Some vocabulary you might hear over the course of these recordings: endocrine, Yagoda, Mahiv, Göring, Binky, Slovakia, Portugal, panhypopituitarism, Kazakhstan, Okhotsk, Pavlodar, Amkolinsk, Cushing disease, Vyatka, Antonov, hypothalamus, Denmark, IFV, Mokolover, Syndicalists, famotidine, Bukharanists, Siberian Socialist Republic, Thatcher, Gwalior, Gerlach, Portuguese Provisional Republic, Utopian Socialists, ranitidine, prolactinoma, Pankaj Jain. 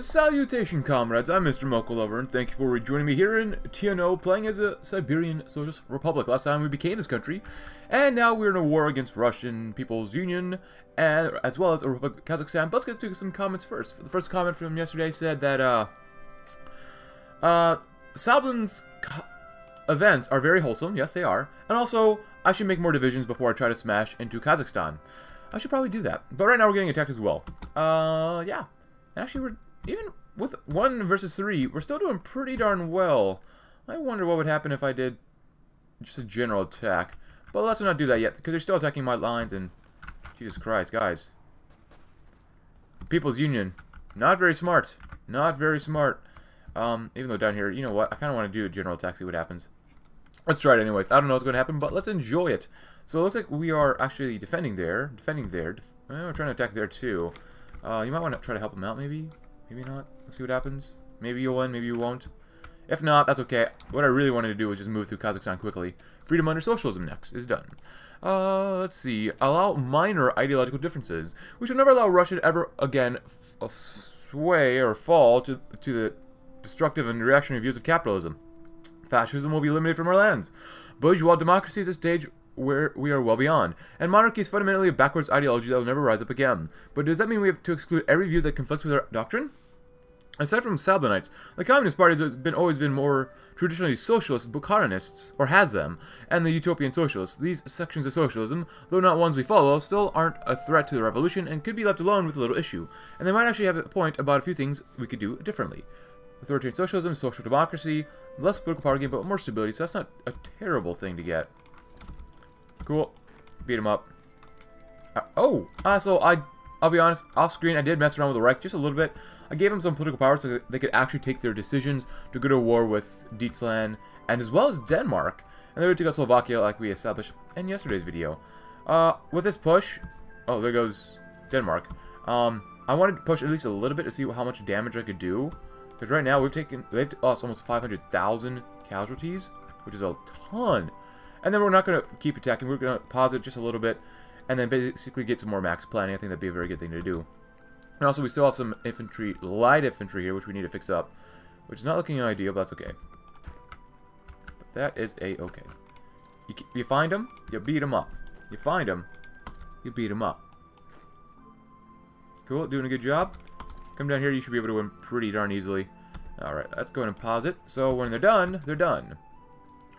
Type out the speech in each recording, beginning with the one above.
Salutation, comrades, I'm Mr. Mokolover, and thank you for rejoining me here in TNO, playing as a Siberian Socialist Republic. Last time we became this country, and now we're in a war against Russian People's Union, and as well as a Republic of Kazakhstan. But let's get to some comments first. The first comment from yesterday said that, Sablin's events are very wholesome, yes they are, and also, I should make more divisions before I try to smash into Kazakhstan. I should probably do that, but right now we're getting attacked as well. Yeah. Actually, we're, even with 1 versus 3, we're still doing pretty darn well. I wonder what would happen if I did just a general attack. But let's not do that yet, because they're still attacking my lines, and Jesus Christ, guys. People's Union. Not very smart. Not very smart. Even though down here, you know what? I kind of want to do a general attack, see what happens. Let's try it anyways. I don't know what's going to happen, but let's enjoy it. So it looks like we are actually defending there. We're trying to attack there, too. You might want to try to help them out, maybe? Maybe not. Let's see what happens. Maybe you'll win, maybe you won't. If not, that's okay. What I really wanted to do was just move through Kazakhstan quickly. Freedom under socialism next is done. Let's see. Allow minor ideological differences. We shall never allow Russia to ever again sway or fall to the destructive and reactionary views of capitalism. Fascism will be eliminated from our lands. Bourgeois democracy is a stage where we are well beyond, and monarchy is fundamentally a backwards ideology that will never rise up again. But does that mean we have to exclude every view that conflicts with our doctrine? Aside from Sablinites, the Communist Party has always been more traditionally socialist Bukharanists, or has them, and the Utopian Socialists. These sections of socialism, though not ones we follow, still aren't a threat to the revolution and could be left alone with little issue, and they might actually have a point about a few things we could do differently. Authoritarian socialism, social democracy, less political power game, but more stability, so that's not a terrible thing to get. Cool. Beat him up. I'll be honest, off screen, I did mess around with the Reich just a little bit. I gave him some political power so that they could actually take their decisions to go to war with Dietzland, and as well as Denmark. And they would take out Slovakia like we established in yesterday's video. With this push... Oh, there goes Denmark. I wanted to push at least a little bit to see how much damage I could do. Because right now, they've lost almost 500,000 casualties, which is a ton. And then we're not going to keep attacking. We're going to pause it just a little bit and then basically get some more max planning. I think that'd be a very good thing to do. And also, we still have some infantry, light infantry here, which we need to fix up, which is not looking ideal, but that's okay. But that is a-okay. You find them, you beat them up. You find them, you beat them up. Cool, doing a good job. Come down here, you should be able to win pretty darn easily. Alright, let's go ahead and pause it. So when they're done, they're done.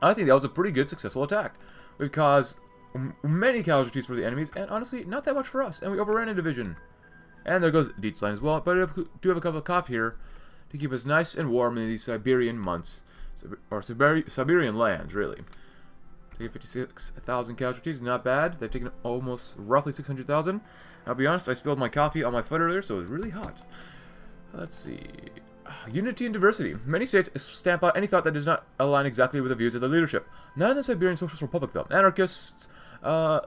I think that was a pretty good, successful attack. We've caused many casualties for the enemies, and honestly, not that much for us. And we overran a division. And there goes Dietzland as well. But I do have a cup of coffee here to keep us nice and warm in these Siberian months. Or Siberian lands, really. Taking 56,000 casualties, not bad. They've taken almost roughly 600,000. I'll be honest, I spilled my coffee on my foot earlier, so it was really hot. Let's see... Unity and diversity. Many states stamp out any thought that does not align exactly with the views of the leadership. Not in the Siberian Socialist Republic, though. Anarchists,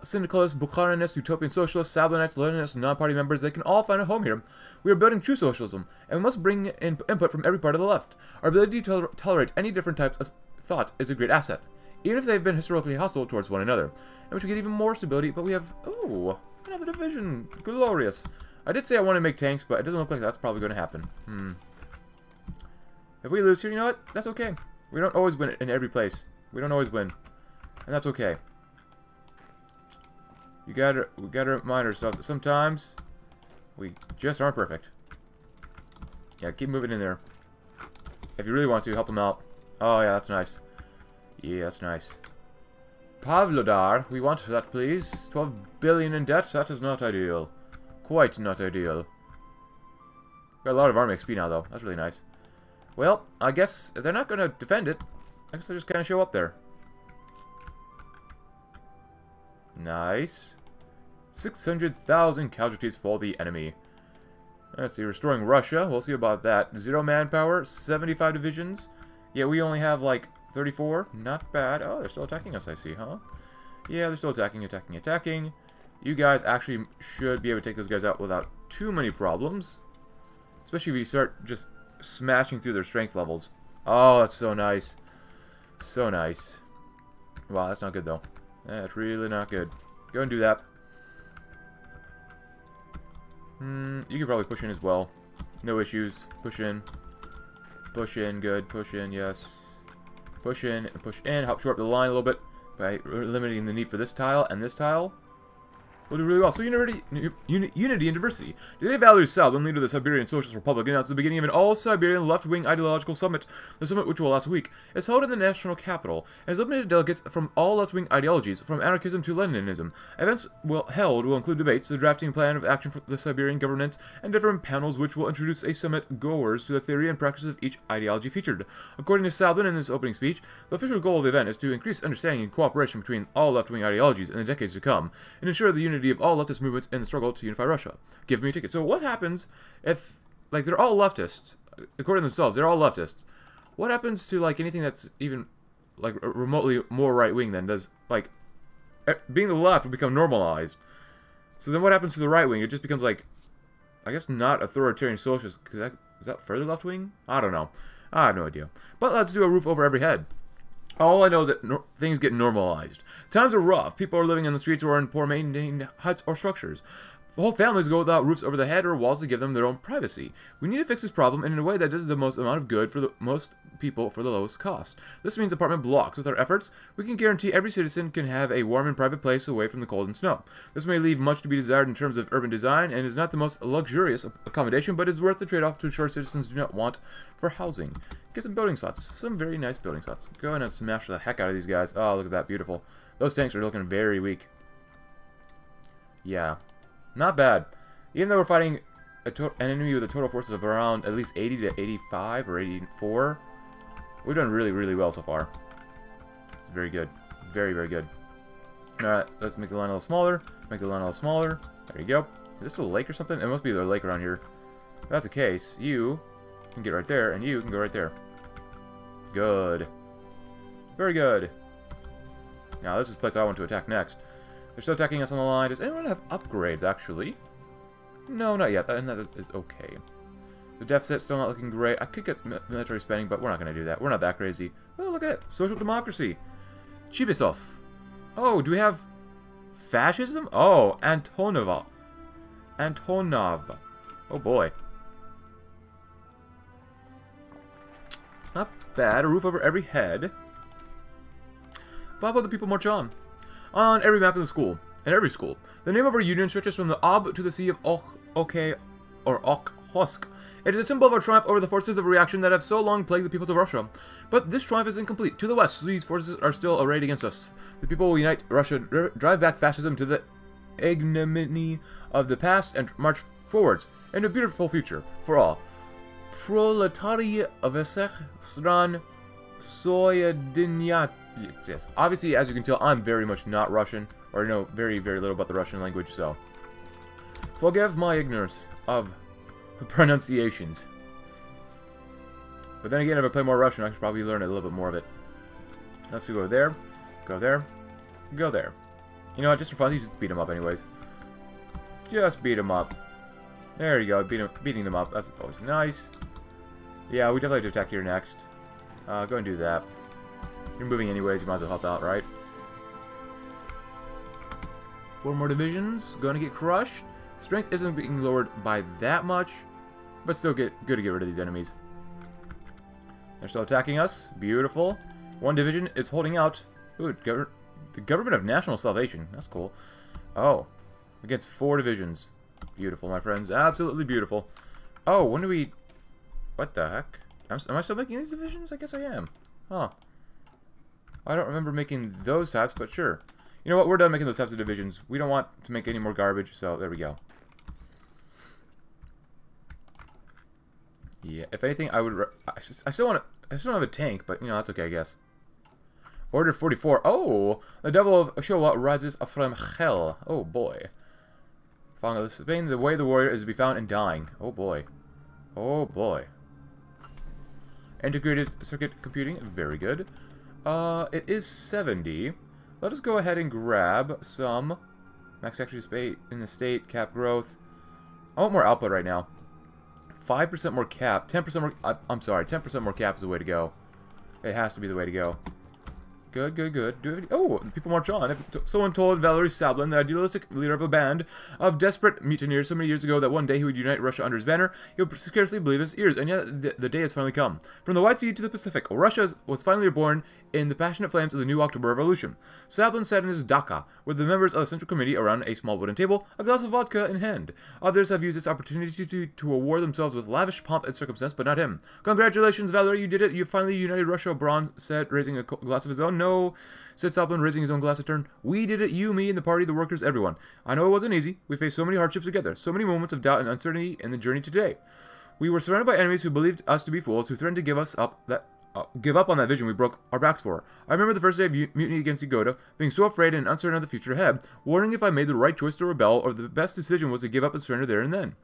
Syndicalists, Bukharanists, Utopian Socialists, Sablinites, Leninists, and non-party members, they can all find a home here. We are building true socialism, and we must bring in input from every part of the left. Our ability to tolerate any different types of thought is a great asset, even if they've been historically hostile towards one another. And we should get even more stability, but we have... Ooh, another division. Glorious. I did say I want to make tanks, but it doesn't look like that's probably going to happen. If we lose here, you know what? That's okay. We don't always win in every place. We don't always win. And that's okay. We gotta remind ourselves that sometimes we just aren't perfect. Yeah, keep moving in there. If you really want to, help them out. Oh, yeah, that's nice. Yeah, that's nice. Pavlodar, we want that, please. 12 billion in debt. That is not ideal. Quite not ideal. Got a lot of army XP now, though. That's really nice. Well, I guess they're not going to defend it. I guess they'll just kind of show up there. Nice. 600,000 casualties for the enemy. Let's see, restoring Russia. We'll see about that. 0 manpower, 75 divisions. Yeah, we only have like 34. Not bad. Oh, they're still attacking us, I see, huh? Yeah, they're still attacking. You guys actually should be able to take those guys out without too many problems. Especially if you start just... smashing through their strength levels. Oh, that's so nice. So nice. Wow, that's not good, though. That's really not good. Go and do that. You can probably push in as well. No issues. Push in. Push in, good. Push in, yes. Push in, and push in. Help shore up the line a little bit by eliminating the need for this tile and this tile. We'll do really well. So unity and diversity. Today, Valery Sablin, leader of the Siberian Socialist Republic, announced the beginning of an all-Siberian left-wing ideological summit. The summit, which will last a week, is held in the national capital and has limited delegates from all left-wing ideologies, from anarchism to Leninism. Events held will include debates, the drafting plan of action for the Siberian governance, and different panels which will introduce a summit goers to the theory and practice of each ideology featured. According to Sablin in his opening speech, the official goal of the event is to increase understanding and cooperation between all left-wing ideologies in the decades to come, and ensure the unity of all leftist movements in the struggle to unify Russia. Give me a ticket. So what happens if, like, they're all leftists, according to themselves, they're all leftists. What happens to, like, anything that's even, like, remotely more right-wing then? Does, like, being the left would become normalized. So then what happens to the right-wing? It just becomes, like, I guess not authoritarian socialist, because that, is that further left-wing? I don't know. I have no idea. But let's do a roof over every head. All I know is that things get normalized. Times are rough. People are living on the streets or in poor maintained huts or structures. Whole families go without roofs over their head or walls to give them their own privacy. We need to fix this problem in a way that does the most amount of good for the most people for the lowest cost. This means apartment blocks. With our efforts, we can guarantee every citizen can have a warm and private place away from the cold and snow. This may leave much to be desired in terms of urban design and is not the most luxurious accommodation, but is worth the trade-off to ensure citizens do not want for housing. Get some building slots. Some very nice building slots. Go ahead and smash the heck out of these guys. Oh, look at that. Beautiful. Those tanks are looking very weak. Yeah. Not bad. Even though we're fighting an enemy with a total force of around at least 80 to 85 or 84, we've done really, really well so far. It's very good. Very, very good. Alright, let's make the line a little smaller. Make the line a little smaller. There you go. Is this a lake or something? It must be the lake around here. If that's the case, you can get right there, and you can go right there. Good. Very good. Now, this is the place I want to attack next. They're still attacking us on the line. Does anyone have upgrades, actually? No, not yet. And that is okay. The deficit's still not looking great. I could get military spending, but we're not going to do that. We're not that crazy. Oh, look at it. Social democracy. Chibisov. Oh, do we have fascism? Oh, Antonov. Antonov. Oh, boy. Not bad. A roof over every head. But how about the people march on? On every map in the school, in every school. The name of our union stretches from the Ob to the sea of Okhotsk, or Okhotsk. It is a symbol of our triumph over the forces of reaction that have so long plagued the peoples of Russia. But this triumph is incomplete. To the west, these forces are still arrayed against us. The people will unite Russia, drive back fascism to the ignominy of the past, and march forwards into a beautiful future for all. Proletariat vsech stran soyedinyat. Yes. Obviously, as you can tell, I'm very much not Russian, or I know very, very little about the Russian language, so forgive my ignorance of pronunciations. But then again, if I play more Russian, I should probably learn a little bit more of it. Let's go there, go there, go there. You know what, just for fun, you just beat them up anyways. Just beat them up. There you go, beating them up. That's always nice. Yeah, we definitely have to attack here next. Go and do that. You're moving anyways, you might as well help out, right? Four more divisions, gonna get crushed. Strength isn't being lowered by that much, but still good to get rid of these enemies. They're still attacking us, beautiful. One division is holding out. Ooh, the Government of National Salvation, that's cool. Oh, against four divisions. Beautiful, my friends, absolutely beautiful. Oh, when do we... What the heck? Am I still making these divisions? I guess I am. Huh. I don't remember making those types, but sure. You know what? We're done making those types of divisions. We don't want to make any more garbage, so there we go. Yeah, if anything, I would... I still don't have a tank, but, you know, that's okay, I guess. Order 44. Oh! The devil of Showa rises from hell. Oh, boy. Found out Spain, the way the warrior is to be found in dying. Oh, boy. Oh, boy. Integrated circuit computing. Very good. It is 70. Let us go ahead and grab some max actually space in the state cap growth. I want more output right now. 5% more cap, 10% more. I'm sorry, 10% more cap is the way to go. It has to be the way to go. Good, good, good. Oh, the people march on. Someone told Valery Sablin, the idealistic leader of a band of desperate mutineers so many years ago, that one day he would unite Russia under his banner. He would scarcely believe his ears, and yet the day has finally come. From the White Sea to the Pacific, Russia was finally reborn in the passionate flames of the new October Revolution. Sablin sat in his dacha with the members of the Central Committee around a small wooden table, a glass of vodka in hand. Others have used this opportunity to award themselves with lavish pomp and circumstance, but not him. Congratulations, Valery, you did it. You finally united Russia, Bron said, raising a glass of his own. No, said Sablin, raising his own glass in turn. We did it, you, me, and the party, the workers, everyone. I know it wasn't easy. We faced so many hardships together, so many moments of doubt and uncertainty in the journey today. We were surrounded by enemies who believed us to be fools, who threatened to give up on that vision we broke our backs for. I remember the first day of mutiny against Yagoda, being so afraid and uncertain of the future ahead, wondering if I made the right choice to rebel or the best decision was to give up and surrender there and then.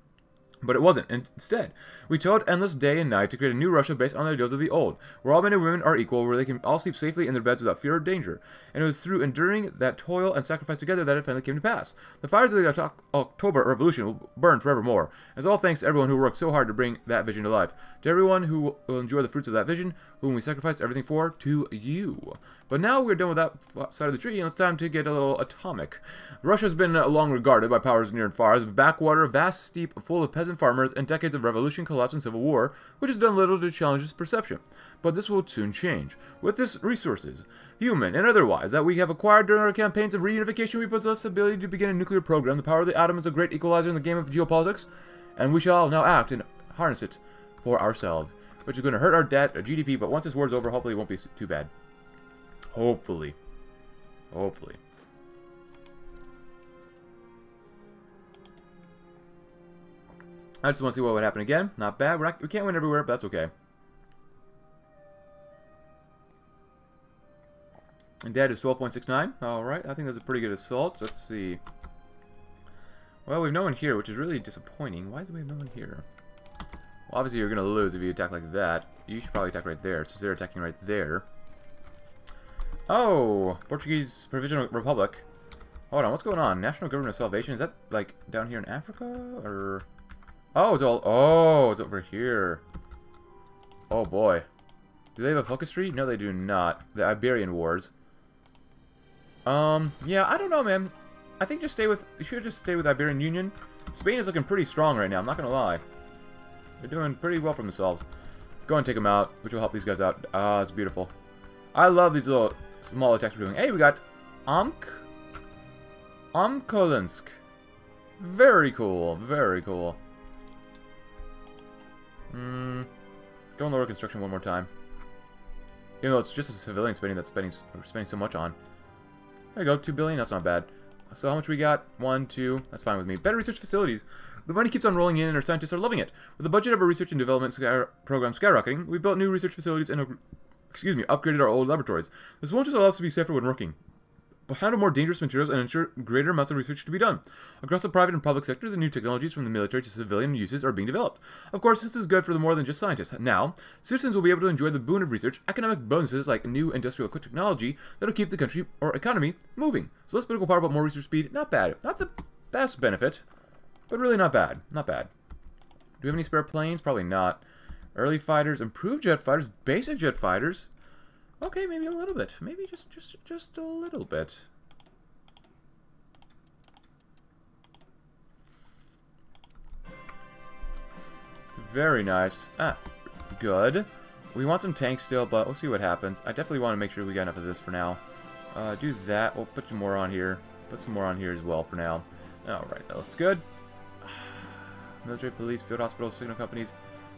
But it wasn't. Instead, we toiled endless day and night to create a new Russia based on the ideals of the old, where all men and women are equal, where they can all sleep safely in their beds without fear or danger. And it was through enduring that toil and sacrifice together that it finally came to pass. The fires of the October Revolution will burn forevermore. It's all thanks to everyone who worked so hard to bring that vision to life. To everyone who will enjoy the fruits of that vision, whom we sacrificed everything for, to you. But now we're done with that side of the tree, and it's time to get a little atomic. Russia's been long regarded by powers near and far as a backwater, vast steep, full of peasant farmers and decades of revolution, collapse, and civil war, which has done little to challenge this perception. But this will soon change. With this resources, human and otherwise, that we have acquired during our campaigns of reunification, we possess the ability to begin a nuclear program. The power of the atom is a great equalizer in the game of geopolitics, and we shall now act and harness it for ourselves, which is going to hurt our debt, our GDP, but once this war's over, hopefully it won't be too bad. Hopefully. Hopefully. I just want to see what would happen again. Not bad. We can't win everywhere, but that's okay. And dead is 12.69. Alright, I think that's a pretty good assault. Let's see. Well, we have no one here, which is really disappointing. Why do we have no one here? Well, obviously you're going to lose if you attack like that. You should probably attack right there, since they're attacking right there. Oh! Portuguese Provisional Republic. Hold on, what's going on? National Government of Salvation? Is that, like, down here in Africa? Or... oh, it's all... oh, it's over here. Oh, boy. Do they have a focus tree? No, they do not. The Iberian Wars. Yeah, I don't know, man. I think just stay with... you should just stay with Iberian Union. Spain is looking pretty strong right now, I'm not gonna lie. They're doing pretty well for themselves. Go and take them out, which will help these guys out. Ah, it's beautiful. I love these little small attacks we're doing. Hey, we got... Amkolinsk. Very cool, very cool. Go on lower construction one more time. Even though it's just a civilian spending that's spending so much on. There you go, 2 billion. That's not bad. So how much we got? 1, 2. That's fine with me. Better research facilities. The money keeps on rolling in, and our scientists are loving it. With the budget of our research and development program skyrocketing, we built new research facilities and, excuse me, upgraded our old laboratories. This won't just allow us to be safer when working, but handle more dangerous materials and ensure greater amounts of research to be done. Across the private and public sector, the new technologies from the military to civilian uses are being developed. Of course, this is good for more than just scientists. Now, citizens will be able to enjoy the boon of research, economic bonuses like new industrial technology that'll keep the country or economy moving. So less political power, but more research speed. Not bad. Not the best benefit, but really not bad. Not bad. Do we have any spare planes? Probably not. Early fighters, improved jet fighters, basic jet fighters. Okay, maybe a little bit. Maybe just a little bit. Very nice. Ah, good. We want some tanks still, but we'll see what happens. I definitely want to make sure we got enough of this for now. Do that. We'll put some more on here. Put some more on here as well for now. Alright, that looks good. Military, police, field hospitals, signal companies.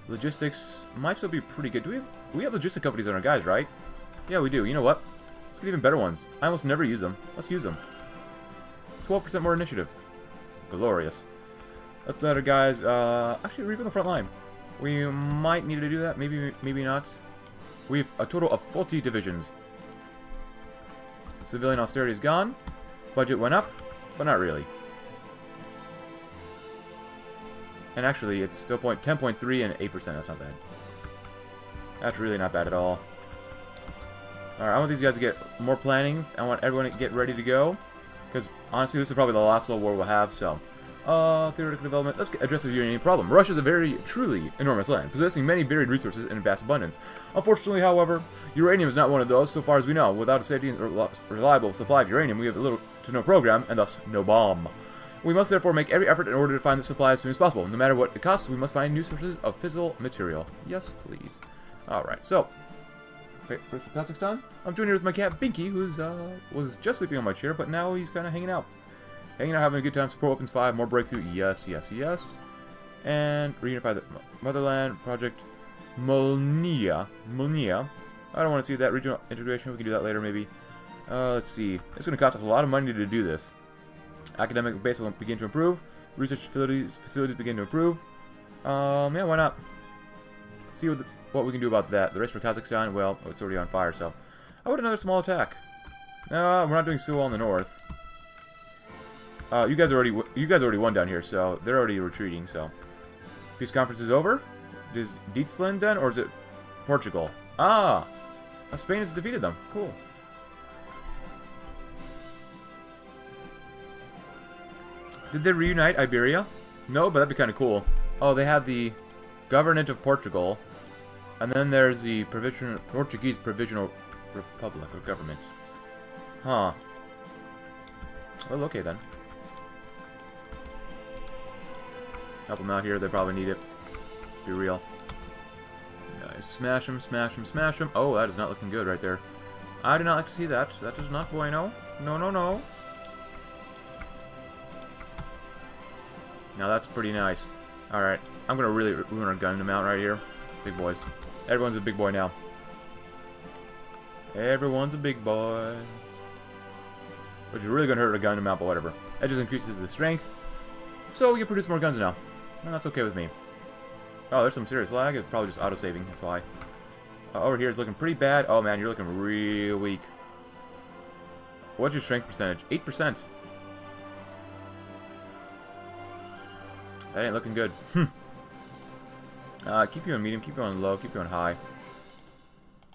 Logistics might still be pretty good. We have logistic companies on our guys, right? Yeah, we do. You know what? Let's get even better ones. I almost never use them. Let's use them. 12% more initiative. Glorious. Let's let our guys, actually, read from the front line. We might need to do that. Maybe not. We have a total of 40 divisions. Civilian austerity is gone. Budget went up, but not really. And actually, it's still 10.3 and 8%. That's not bad. That's really not bad at all. Alright, I want these guys to get more planning. I want everyone to get ready to go. Because, honestly, this is probably the last little war we'll have, so... Theoretical development. Let's address the Ukrainian problem. Russia is a very, truly enormous land, possessing many varied resources in vast abundance. Unfortunately, however, uranium is not one of those, so far as we know. Without a steady and reliable supply of uranium, we have little to no program, and thus no bomb. We must therefore make every effort in order to find the supply as soon as possible. No matter what it costs, we must find new sources of fissile material. Yes, please. Alright, so... Okay, first Kazakhstan. I'm joined here with my cat, Binky, who's, was just sleeping on my chair, but now he's kind of hanging out. Hanging out, having a good time. Support Weapons 5, more breakthrough. Yes, yes, yes. And reunify the motherland project. Molnia. Molnia. I don't want to see that. Regional integration. We can do that later, maybe. Let's see. It's going to cost us a lot of money to do this. Academic base will begin to improve. Research facilities begin to improve. Yeah, why not? See what we can do about that. The race for Kazakhstan. Well, it's already on fire, so. I want another small attack. We're not doing so well in the north. You guys already won down here, so they're already retreating. So, peace conference is over. Is Dietzland done, or is it Portugal? Ah, Spain has defeated them. Cool. Did they reunite Iberia? No, but that'd be kind of cool. Oh, they have the Government of Portugal, and then there's the Portuguese Provisional Republic or government. Huh. Well, okay then. Help them out here. They probably need it. Be real. Nice. Smash them, smash them, smash them. Oh, that is not looking good right there. I do not like to see that. That is not bueno. No, no, no. Now that's pretty nice. Alright. I'm going to really ruin our gun amount right here. Big boys. Everyone's a big boy now. Everyone's a big boy. Which is really going to hurt our gun amount, but whatever. That just increases the strength. So we can produce more guns now. And that's okay with me. Oh, there's some serious lag. It's probably just auto-saving. That's why. Over here, it's looking pretty bad. Oh, man, you're looking real weak. What's your strength percentage? 8%. That ain't looking good. Keep you on medium. Keep you on low. Keep you on high.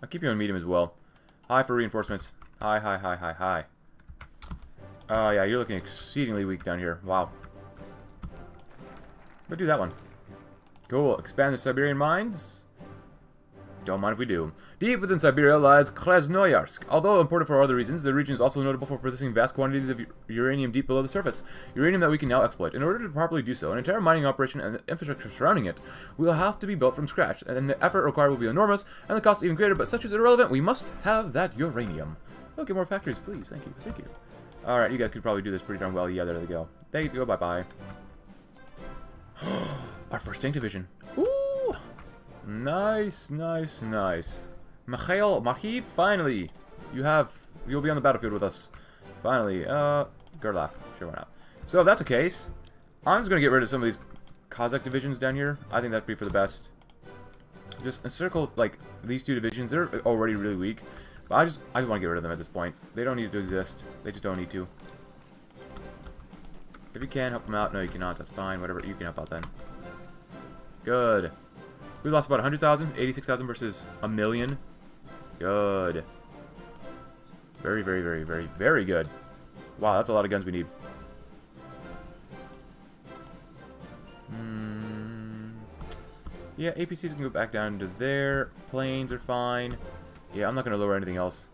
I'll keep you on medium as well. High for reinforcements. High, high, high, high, high. Yeah, you're looking exceedingly weak down here. Wow. But do that one. Cool. Expand the Siberian mines. Don't mind if we do. Deep within Siberia lies Krasnoyarsk. Although important for other reasons, the region is also notable for producing vast quantities of uranium deep below the surface. Uranium that we can now exploit. In order to properly do so, an entire mining operation and the infrastructure surrounding it will have to be built from scratch, and the effort required will be enormous, and the cost even greater, but such is irrelevant. We must have that uranium. Okay, more factories, please. Thank you. Thank you. Alright, you guys could probably do this pretty darn well. Yeah, there they go. There you go. Bye-bye. Our first tank division. Ooh! Nice, nice, nice. Mikhail, Mahiv, finally! You'll be on the battlefield with us. Finally. Gerlach. Sure, why not? So, if that's the case, I'm just gonna get rid of some of these Kazakh divisions down here. I think that'd be for the best. Just encircle, like, these two divisions. They're already really weak. But I just want to get rid of them at this point. They don't need to exist. They just don't need to. If you can, help them out. No, you cannot. That's fine. Whatever. You can help out then. Good. We lost about 100,000. 86,000 versus a million. Good. Very, very, very, very, very good. Wow, that's a lot of guns we need. Yeah, APCs can go back down to there. Planes are fine. Yeah, I'm not going to lower anything else.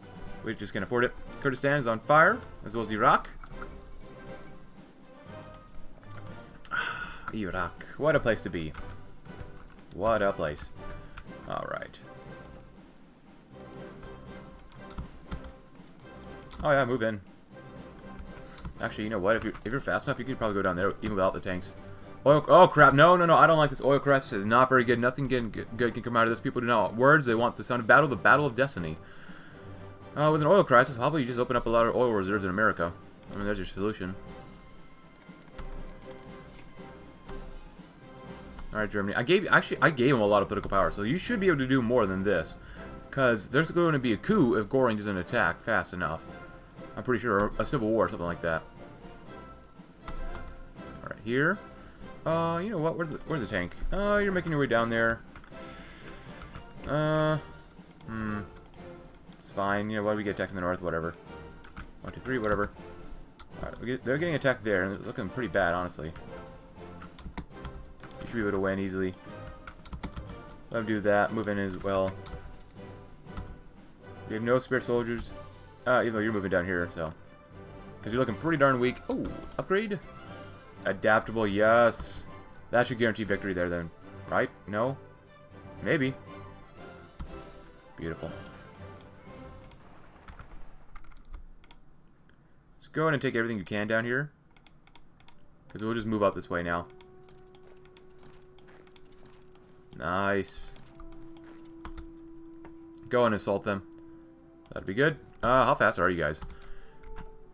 We just can't afford it. Kurdistan is on fire, as well as Iraq. Iraq. What a place to be. What a place. Alright. Oh yeah, move in. Actually, you know what? If you're fast enough, you could probably go down there even without the tanks. Oil, oh crap, no, no, no, I don't like this oil crisis. It's not very good. Nothing good can come out of this. People do not want words. They want the sound of battle, the battle of destiny. With an oil crisis, how about you just open up a lot of oil reserves in America? I mean, there's your solution. Alright, Germany. I gave him a lot of political power, so you should be able to do more than this. Because there's going to be a coup if Göring doesn't attack fast enough. I'm pretty sure, or a civil war or something like that. Alright, here. You know what? Where's the tank? You're making your way down there. It's fine. You know, why we get attacked in the north? Whatever. 1, 2, 3, whatever. Alright, they're getting attacked there, and it's looking pretty bad, honestly. should be able to win easily. Let him do that. Move in as well. We have no spare soldiers. Even though you're moving down here, so. Because you're looking pretty darn weak. Oh, upgrade. Adaptable, yes. That should guarantee victory there then. Right? No? Maybe. Beautiful. Let's go ahead and take everything you can down here. Because we'll just move up this way now. Nice. Go and assault them. That'd be good. How fast are you guys?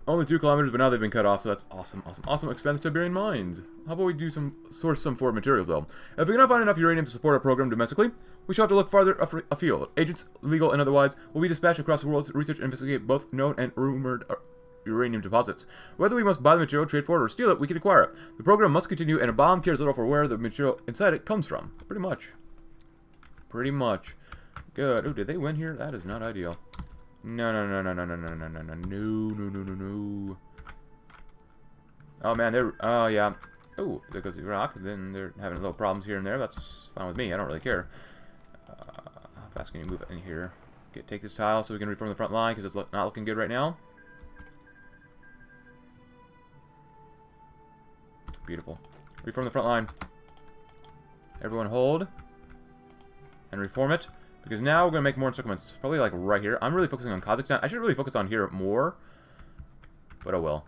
Only 2 kilometers, but now they've been cut off, so that's awesome, awesome, awesome. Expense Siberian mines. How about we do source some foreign materials, though? If we cannot find enough uranium to support our program domestically, we shall have to look farther afield. Agents, legal and otherwise, will be dispatched across the world to research and investigate both known and rumored uranium deposits. Whether we must buy the material, trade for it, or steal it, we can acquire it. The program must continue, and a bomb cares little for where the material inside it comes from. Pretty much. Pretty much. Good. Oh, did they win here? That is not ideal. No, no, no, no, no, no, no, no, no, no, no, no, no, no. Oh, man, they're... Oh, yeah. Oh, there goes the rock. Then they're having little problems here and there. That's fine with me. I don't really care. How fast can you move it in here? Okay, take this tile so we can reform the front line because it's not looking good right now. Beautiful. Reform the front line. Everyone hold. And reform it. Because now we're going to make more encirclements. Probably like right here. I'm really focusing on Kazakhstan. I should really focus on here more. But oh well.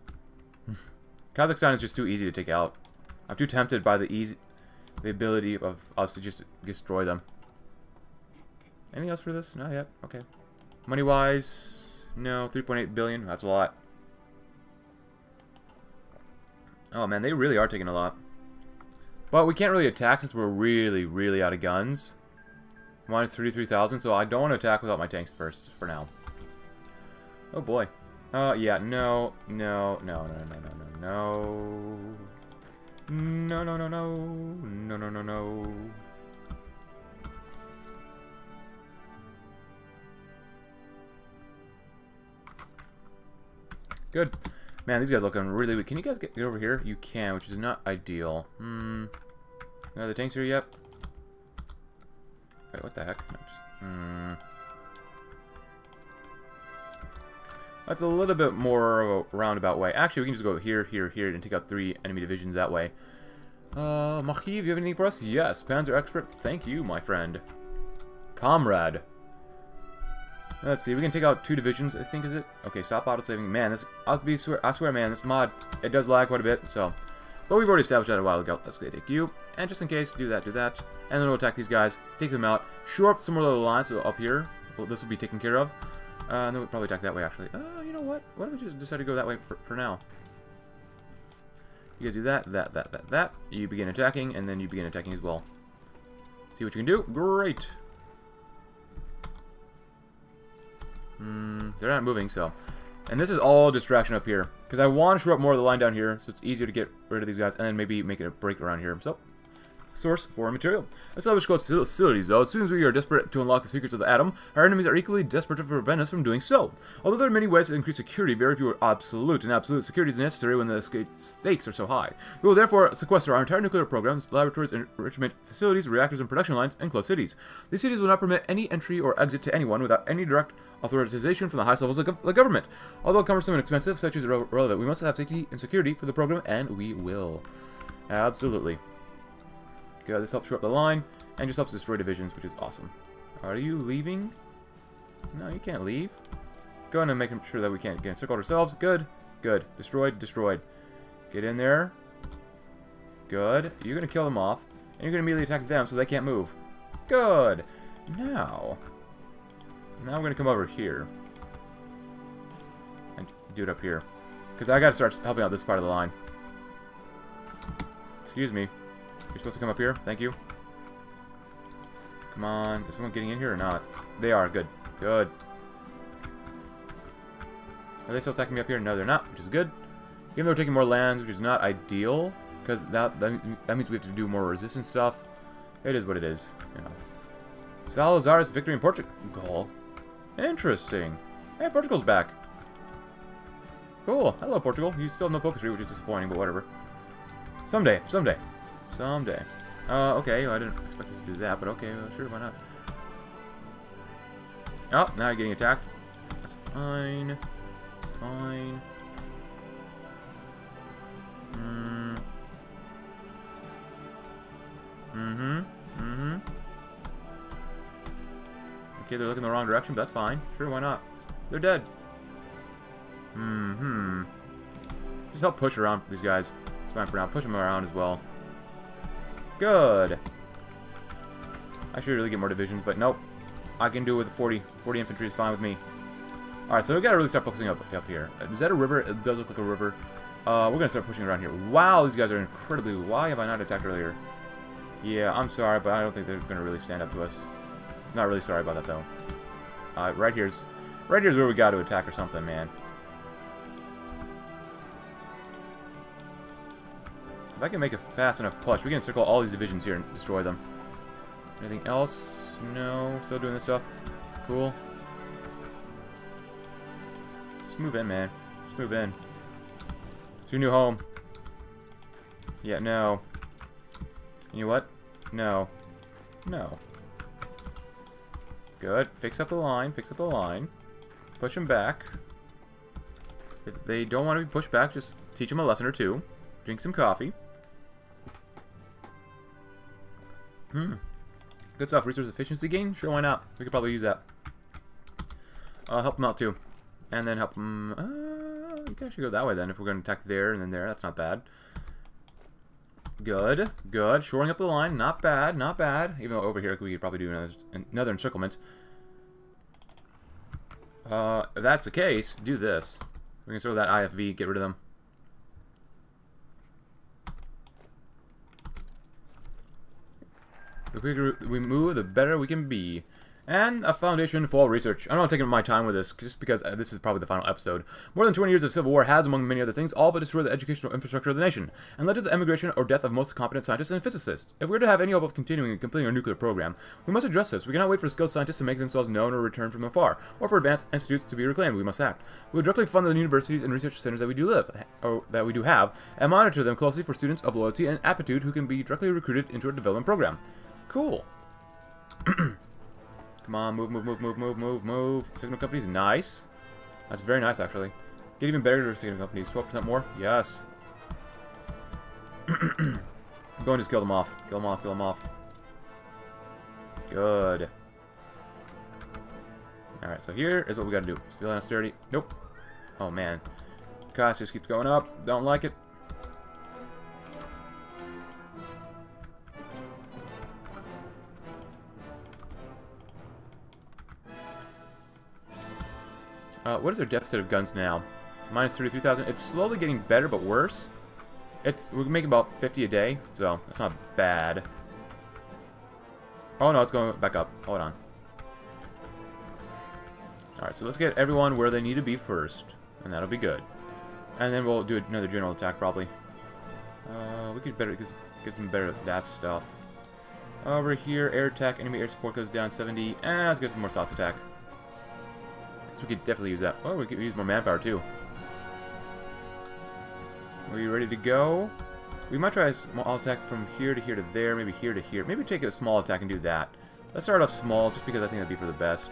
Kazakhstan is just too easy to take out. I'm too tempted by the ability of us to just destroy them. Anything else for this? Not yet. Okay. Money-wise, no. 3.8 billion. That's a lot. Oh man, they really are taking a lot. But we can't really attack since we're really, really out of guns. Minus 33,000, so I don't want to attack without my tanks first, for now. Oh boy. Yeah, no, no, no, no, no, no, no, no, no, no, no, no, no, no, no. Good. Man, these guys are looking really weak. Can you guys get over here? You can, which is not ideal. Hmm. Are the tanks here yet? Wait, what the heck? No, just, That's a little bit more of a roundabout way. Actually, we can just go here, here, here, and take out 3 enemy divisions that way. Mahiv, you have anything for us? Yes, Panzer Expert. Thank you, my friend. Comrade. Let's see, we can take out 2 divisions, I think, is it? Okay, stop auto-saving. Man, this... I swear, man, this mod, it does lag quite a bit, so... But we've already established that a while ago. Let's take you. And just in case, do that, do that. And then we'll attack these guys, take them out, shore up some more little lines, so up here. Well, this will be taken care of. And then we'll probably attack that way, actually. You know what? Why don't we just decide to go that way for now? You guys do that, that, that, that, that. You begin attacking, and then you begin attacking as well. See what you can do? Great! They're not moving, so... And this is all distraction up here. Because I want to shore up more of the line down here, so it's easier to get rid of these guys, and then maybe make it a break around here. So, source foreign material. Establish close facilities, though. As soon as we are desperate to unlock the secrets of the atom, our enemies are equally desperate to prevent us from doing so. Although there are many ways to increase security, very few are absolute, and absolute security is necessary when the stakes are so high. We will therefore sequester our entire nuclear programs, laboratories, enrichment facilities, reactors, and production lines, and close cities. These cities will not permit any entry or exit to anyone without any direct authorization from the highest levels of the government. Although cumbersome and expensive, such is irrelevant. We must have safety and security for the program, and we will. Absolutely. Good, this helps shore up the line, and just helps destroy divisions, which is awesome. Are you leaving? No, you can't leave. Go ahead and make sure that we can't get encircled ourselves. Good, good. Destroyed, destroyed. Get in there. Good. You're going to kill them off, and you're going to immediately attack them so they can't move. Good. Now we're going to come over here and do it up here, because I got to start helping out this part of the line. Excuse me. You're supposed to come up here. Thank you. Come on. Is someone getting in here or not? They are. Good. Good. Are they still attacking me up here? No, they're not, which is good. Even though we're taking more lands, which is not ideal, because that means we have to do more resistance stuff. It is what it is. You know. Salazar's victory in Portugal. Interesting. Hey, Portugal's back. Cool. Hello, Portugal. You still have no focus tree, which is disappointing, but whatever. Someday. Someday. Okay, well, I didn't expect us to do that, but okay, well, sure, why not? Oh, now you're getting attacked. That's fine. That's fine. Okay, they're looking the wrong direction, but that's fine. Sure, why not? They're dead. Just help push around these guys. It's fine for now. Push them around as well. Good. I should really get more divisions, but nope. I can do it with 40. 40 infantry is fine with me. Alright, so we gotta really start focusing up here. Is that a river? It does look like a river. We're gonna start pushing around here. Wow, these guys are incredibly... Why have I not attacked earlier? Yeah, I'm sorry, but I don't think they're gonna really stand up to us. Not really sorry about that, though. Right here's where we got to attack or something, man. If I can make a fast enough push, we can encircle all these divisions here and destroy them. Anything else? No. Still doing this stuff. Cool. Just move in, man. Just move in. It's your new home. Yeah, no. You know what? No. No. Good. Fix up the line. Fix up the line. Push them back. If they don't want to be pushed back, just teach them a lesson or two. Drink some coffee. Good stuff. Resource efficiency gain? Sure, why not? We could probably use that. Help them out, too. And then help them... we can actually go that way, then, if we're going to attack there and then there. That's not bad. Good, good. Shoring up the line. Not bad, not bad. Even though over here we could probably do another encirclement. If that's the case, do this. We can throw that IFV, get rid of them. The quicker we move, the better we can be. And a foundation for research. I'm not taking my time with this, just because this is probably the final episode. More than 20 years of civil war has, among many other things, all but destroyed the educational infrastructure of the nation, and led to the emigration or death of most competent scientists and physicists. If we're to have any hope of continuing and completing our nuclear program, we must address this. We cannot wait for skilled scientists to make themselves known or return from afar, or for advanced institutes to be reclaimed. We must act. We will directly fund the universities and research centers that we do have, and monitor them closely for students of loyalty and aptitude who can be directly recruited into a development program. Cool. Come on, move, move, move, move, move, move, move. Signal companies, nice. That's very nice, actually. Get even better to signal companies. 12% more? Yes. I'm going to just kill them off. Kill them off, kill them off. Good. Alright, so here is what we gotta do. Civilian austerity. Nope. Oh, man. Cost just keeps going up. Don't like it. What is their deficit of guns now? Minus 33,000. It's slowly getting better, but worse. We make about 50 a day, so that's not bad. Oh no, it's going back up. Hold on. Alright, so let's get everyone where they need to be first, and that'll be good. And then we'll do another general attack, probably. We could better get some better at that stuff. Over here, air attack, enemy air support goes down 70. Let's get some more soft attack. So we could definitely use that. Oh, we could use more manpower, too. Are you ready to go? We might try a small attack from here to here to there, maybe here to here. Maybe take a small attack and do that. Let's start off small, just because I think that'd be for the best.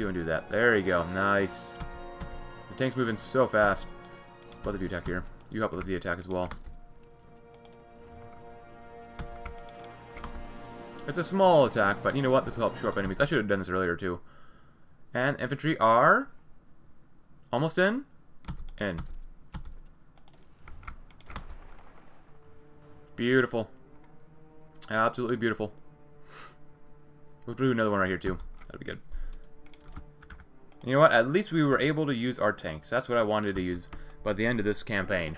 Okay, do that. There you go. Nice. The tank's moving so fast. Both of you attack here. You help with the attack as well. It's a small attack, but you know what? This will help shore up enemies. I should have done this earlier, too. And infantry are... almost in. In. Beautiful. Absolutely beautiful. We'll do another one right here, too. That'll be good. You know what? At least we were able to use our tanks. That's what I wanted to use by the end of this campaign.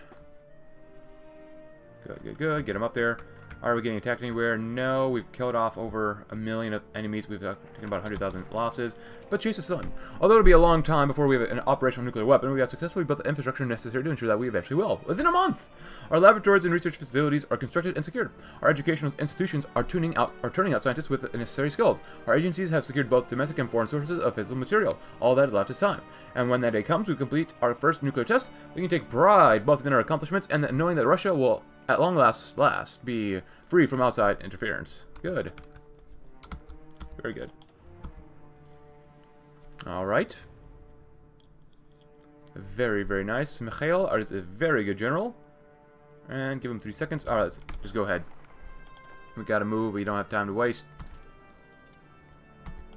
Good, good, good. Get them up there. Are we getting attacked anywhere? No, we've killed off over 1 million of enemies. We've taken about 100,000 losses, but chase the sun. Although it'll be a long time before we have an operational nuclear weapon, we have successfully built the infrastructure necessary to ensure that we eventually will. Within a month, our laboratories and research facilities are constructed and secured. Our educational institutions are turning out scientists with the necessary skills. Our agencies have secured both domestic and foreign sources of physical material. All that is left is time. And when that day comes, we complete our first nuclear test. We can take pride both in our accomplishments and knowing that Russia will at long last, be free from outside interference. Good. Very good. Alright. Very, very nice. Mikhail is a very good general. And give him 3 seconds. Alright, let's just go ahead. We gotta move. We don't have time to waste.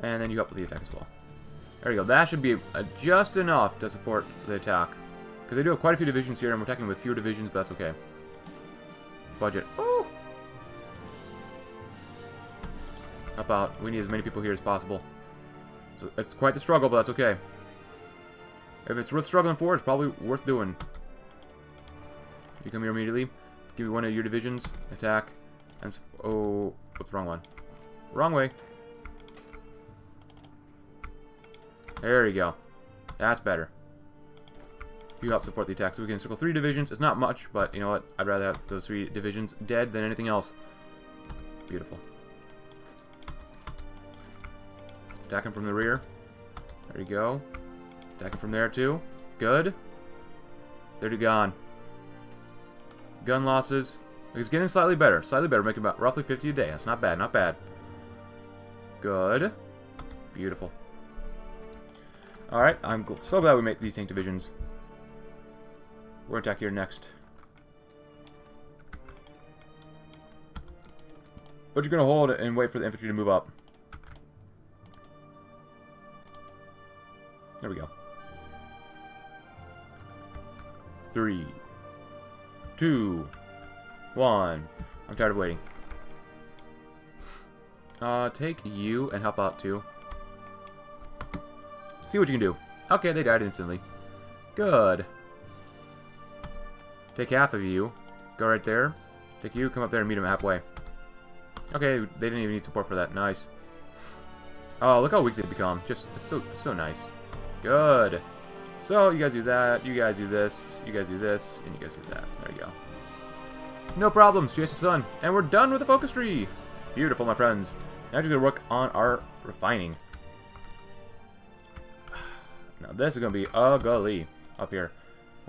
And then you help with the attack as well. There you go. That should be just enough to support the attack. Because they do have quite a few divisions here, and we're attacking with fewer divisions, but that's okay. Budget. Ooh! About. We need as many people here as possible. So it's quite the struggle, but that's okay. If it's worth struggling for, it's probably worth doing. You come here immediately. Give me one of your divisions. Attack. And oh, oops, wrong one. Wrong way. There you go. That's better. You help support the attack, so we can circle 3 divisions. It's not much, but you know what? I'd rather have those 3 divisions dead than anything else. Beautiful. Attack him from the rear. There you go. Attack him from there too. Good. They're gone. Gun losses. It's getting slightly better. Slightly better. Making about roughly 50 a day. That's not bad. Not bad. Good. Beautiful. Alright. I'm so glad we made these tank divisions. We're going to attack here next. But you're going to hold and wait for the infantry to move up. There we go. 3, 2, 1. I'm tired of waiting. Take you and help out too. See what you can do. Okay, they died instantly. Good. Take half of you. Go right there. Take you, come up there and meet him halfway. Okay, they didn't even need support for that. Nice. Oh, look how weak they've become. Just, it's so nice. Good. So, you guys do that, you guys do this, you guys do this, and you guys do that. There you go. No problems, chase the sun. And we're done with the focus tree. Beautiful, my friends. Now we're going to work on our refining. Now this is going to be ugly up here.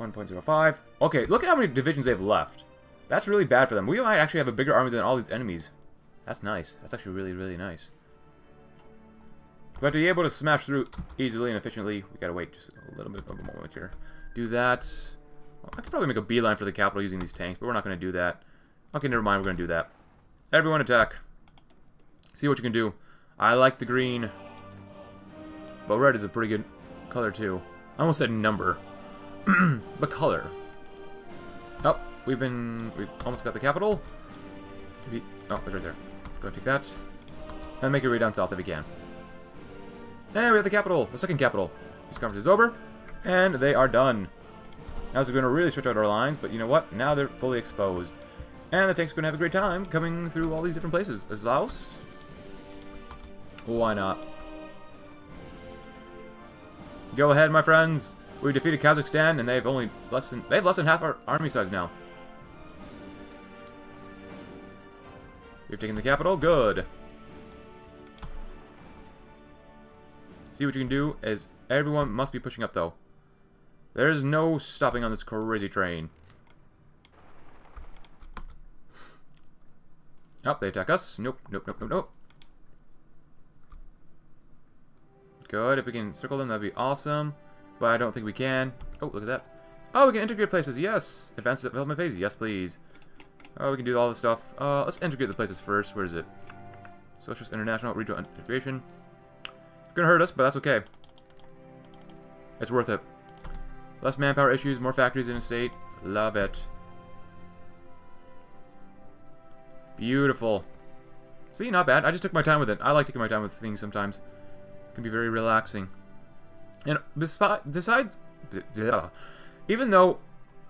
1.05. Okay, look at how many divisions they've left. That's really bad for them. We might actually have a bigger army than all these enemies. That's nice. That's actually really, really nice. But to be able to smash through easily and efficiently, we got to wait just a little bit of a moment here. Do that. I could probably make a beeline for the capital using these tanks, but we're not going to do that. Okay, never mind. We're going to do that. Everyone attack. See what you can do. I like the green. But red is a pretty good color, too. I almost said number. But color. Oh, we've almost got the capital. Oh, it's right there. Go take that. And make your way down south if you can. And we have the capital. The second capital. This conference is over. And they are done. Now we're going to really stretch out our lines, but you know what? Now they're fully exposed. And the tank's going to have a great time coming through all these different places. Is Laos? Why not? Go ahead, my friends. We defeated Kazakhstan, and they've only less than half our army size now. You're taking the capital? Good. See what you can do is everyone must be pushing up, though. There's no stopping on this crazy train. Oh, they attack us. Nope, nope, nope, nope, nope. Good. If we can circle them, that'd be awesome. But I don't think we can. Oh, look at that. Oh, we can integrate places. Yes. Advanced development phase. Yes, please. Oh, we can do all this stuff. Let's integrate the places first. Where is it? Socialist International Regional Integration. It's gonna hurt us, but that's okay. It's worth it. Less manpower issues, more factories in a state. Love it. Beautiful. See, not bad. I just took my time with it. I like taking my time with things sometimes. It can be very relaxing. And besides... Even though,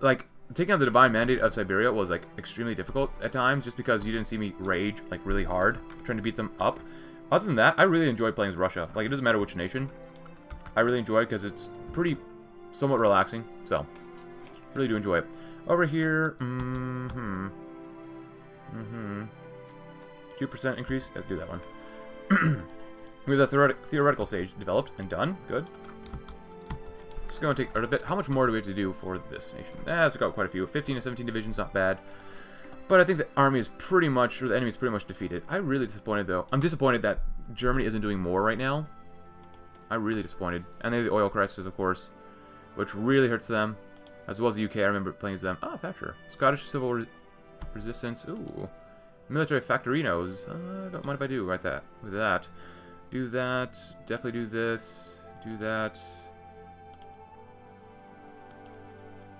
like, taking out the Divine Mandate of Siberia was, like, extremely difficult at times, just because you didn't see me rage, like, really hard, trying to beat them up. Other than that, I really enjoy playing as Russia. Like, it doesn't matter which nation. I really enjoy it because it's pretty... somewhat relaxing, so really do enjoy it. Over here, 2% increase. Gotta do that one. We have the theoretical stage developed and done. Good. Just going to take a bit. How much more do we have to do for this nation? That's got quite a few. 15 to 17 divisions, not bad. But I think the army is pretty much, or the enemy is pretty much defeated. I'm really disappointed, though. I'm disappointed that Germany isn't doing more right now. I'm really disappointed. And they have the oil crisis, of course, which really hurts them, as well as the UK. I remember playing as them. Ah, Thatcher. Scottish Civil Resistance. Ooh. Military Factorinos. Don't mind if I do right that. With that. Do that. Definitely do this. Do that.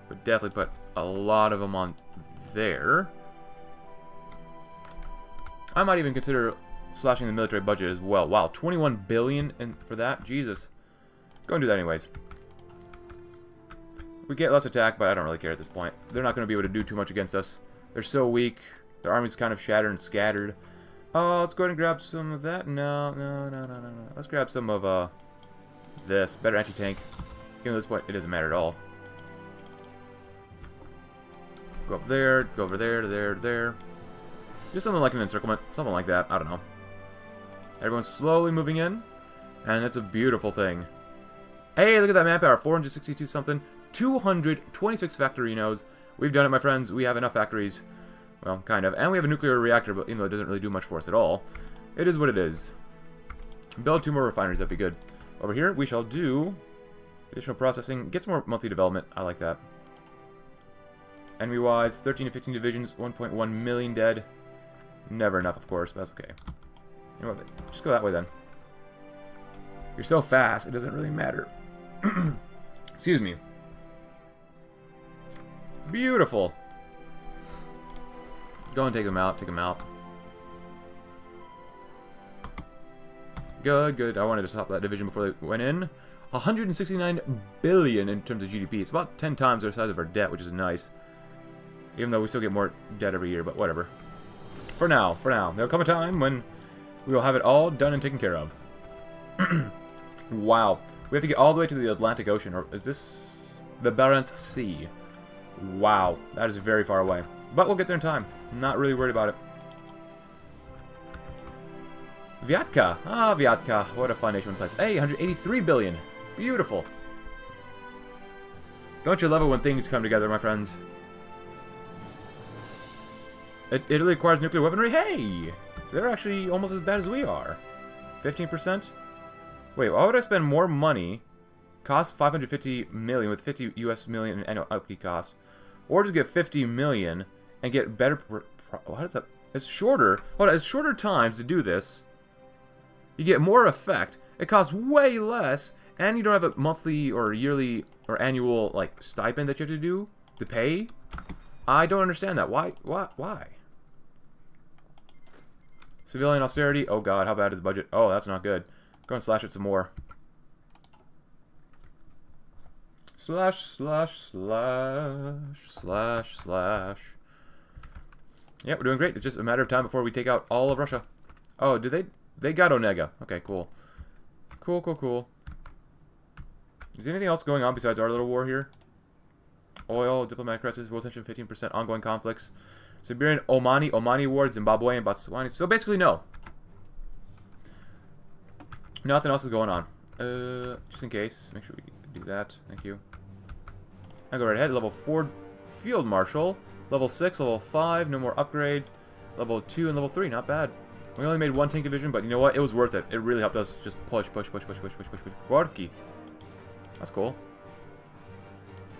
But definitely put a lot of them on there. I might even consider slashing the military budget as well. Wow, 21 billion and for that? Jesus. Go and do that anyways. We get less attack, but I don't really care at this point. They're not going to be able to do too much against us. They're so weak. Their army's kind of shattered and scattered. Let's go ahead and grab some of that. No. Let's grab some of this. Better anti-tank. Even at this point, it doesn't matter at all. Go up there. Go over there. There. Just something like an encirclement, something like that, I don't know. Everyone's slowly moving in, and it's a beautiful thing. Hey, look at that manpower, 462 something, 226 factorinos. We've done it, my friends, we have enough factories. Well, kind of, and we have a nuclear reactor, but even though it doesn't really do much for us at all, it is what it is. Build 2 more refineries, that'd be good. Over here, we shall do additional processing, get some more monthly development, I like that. Enemy-wise, 13 to 15 divisions, 1.1 million dead. Never enough, of course, but that's okay. You know what? Just go that way, then. You're so fast, it doesn't really matter. Excuse me. Beautiful. Go and take them out. Take them out. Good, good. I wanted to stop that division before they went in. 169 billion in terms of GDP. It's about 10 times their size of our debt, which is nice. Even though we still get more debt every year, but whatever. For now. There'll come a time when we will have it all done and taken care of. Wow. We have to get all the way to the Atlantic Ocean, or is this the Barents Sea? Wow. That is very far away. But we'll get there in time. Not really worried about it. Vyatka. Ah, Vyatka. What a fun nation to place. Hey, 183 billion. Beautiful. Don't you love it when things come together, my friends? Italy acquires nuclear weaponry? Hey! They're actually almost as bad as we are. 15%? Wait, why would I spend more money, cost 550 million with 50 US million in annual upkeep costs, or just get 50 million and get better... How does that... It's shorter. Hold on, it's shorter times to do this. You get more effect. It costs way less, and you don't have a monthly or yearly or annual, like, stipend that you have to do to pay. I don't understand that. Why? Civilian austerity. Oh god, how bad is budget? Oh, that's not good. Go and slash it some more. Slash. Yeah, we're doing great. It's just a matter of time before we take out all of Russia. Oh, did they? They got Onega. Okay, cool. Cool. Is there anything else going on besides our little war here? Oil, diplomatic crisis, world tension, 15%, ongoing conflicts, Siberian, Omani War, Zimbabwe, and Botswana. So basically, no. Nothing else is going on. Just in case, make sure we do that. Thank you. I go right ahead. Level 4 Field Marshal. Level 6, level 5, no more upgrades. Level 2 and level 3, not bad. We only made 1 tank division, but you know what? It was worth it. It really helped us just push. Gorky. That's cool.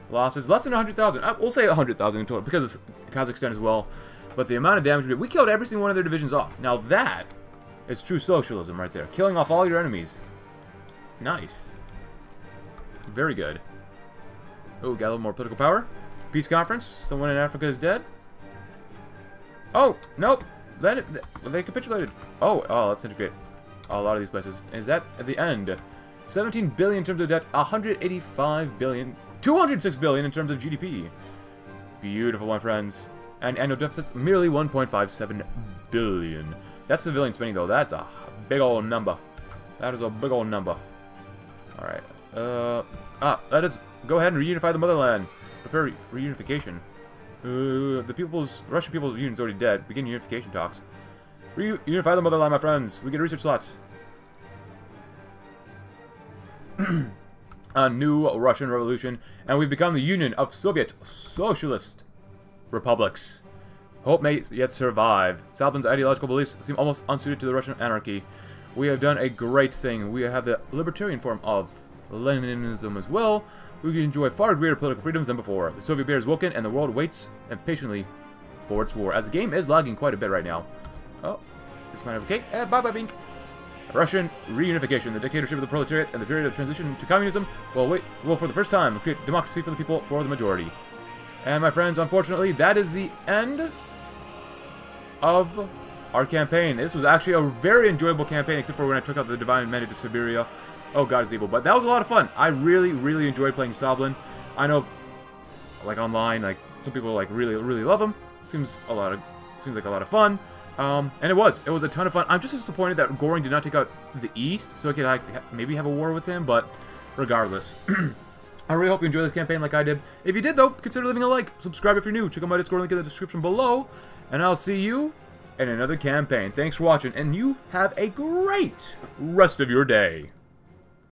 Losses less than 100,000. We'll say 100,000 in total because of Kazakhstan as well. But the amount of damage we did, we killed every single one of their divisions off. Now that is true socialism right there. Killing off all your enemies. Nice. Very good. Oh, got a little more political power. Peace conference. Someone in Africa is dead. Oh, nope. Then they capitulated. Oh, let's integrate a lot of these places. Is that at the end? 17 billion in terms of debt. 185 billion. 206 billion in terms of GDP. Beautiful, my friends. And annual deficits, merely 1.57 billion. That's civilian spending, though. That's a big old number. That is a big old number. All right. That is... Go ahead and reunify the motherland. Prepare reunification. Russian People's Union is already dead. Begin unification talks. Reunify the motherland, my friends. We get a research slot. A new Russian Revolution, and we've become the Union of Soviet Socialist Republics. Hope may yet survive. Sablin's ideological beliefs seem almost unsuited to the Russian anarchy. We have done a great thing. We have the libertarian form of Leninism as well. We can enjoy far greater political freedoms than before. The Soviet bear is woken and the world waits impatiently for its war. As the game is lagging quite a bit right now. Oh, this might have a cake. Bye bye, Bink. Russian reunification, the dictatorship of the proletariat, and the period of transition to communism will for the first time create democracy for the people, for the majority. And my friends, unfortunately, that is the end of our campaign. This was actually a very enjoyable campaign, except for when I took out the Divine Mandate of Siberia. Oh, God is evil. But that was a lot of fun. I really, really enjoyed playing Sablin. I know, like, online, like, some people, like, really, really love him. Seems like a lot of fun. And it was a ton of fun. I'm just disappointed that Göring did not take out the East, so I could like, maybe have a war with him, but regardless. I really hope you enjoyed this campaign like I did. If you did, though, consider leaving a like, subscribe if you're new, check out my Discord link in the description below, and I'll see you in another campaign. Thanks for watching, and you have a great rest of your day.